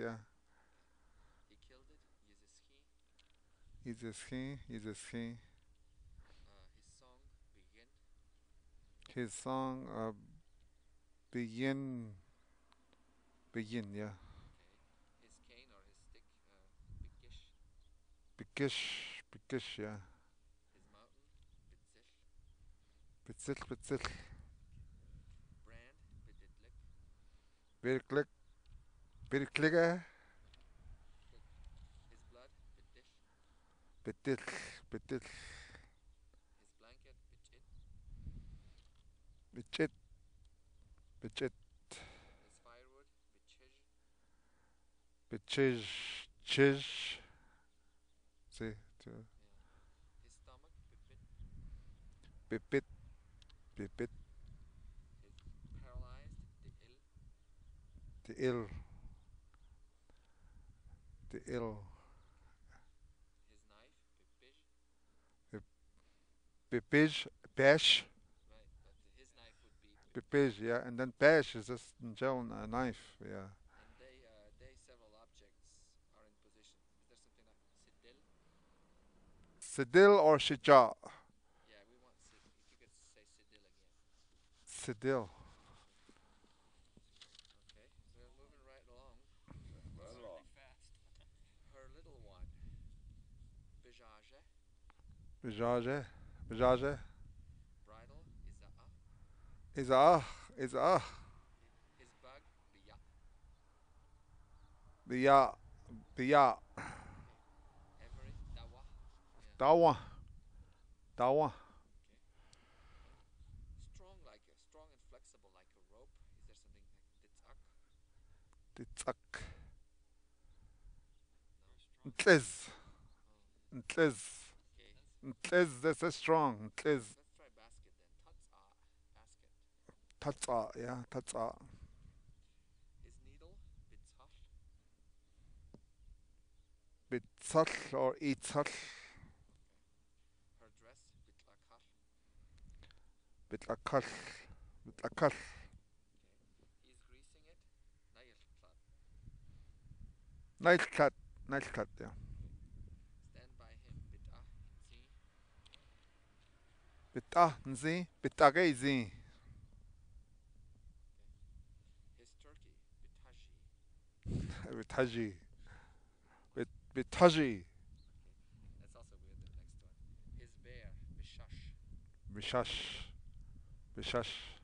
yeah. He killed it, uses he. His song, Begin. His song, Begin. Begin, yeah. Okay. His cane or his stick, Bikish. Bikish, yeah. His mountain, Bitzil. Brand, Biditlik. Birkliga. His blood, Bitish. His blanket, Bichit. His firewood, Bichij. See, too. His stomach, Bipit. His paralyzed, the ill. His knife, Pepej. Right, but his knife would be Pepej, yeah, and then Pej is just in general a knife, yeah. And they several objects are in position. Is there something like Sidil? Sidil or Shija? Yeah, we want Sidil. If you could say Sidil again. Sidil. Okay, so we're moving right along. Her little one, Bijaje. Bridal, Iza'ah. His bug, Biya. Everett, Dawa. Okay. Strong like a, strong and flexible like a rope. Is there something like Ditzak? Ntlez. Okay. That's a strong. Let's try basket then. Tatsa. Basket. Tatsa, yeah, tatsa. His needle, Bitzach or Itzach. Her dress, Bitlakar. He's greasing it. Nailklat. Yeah. Stand by him, Bitah Nzi. Bitagezi. His turkey, Bitaji. That's also weird, the next one. His bear, Bishash.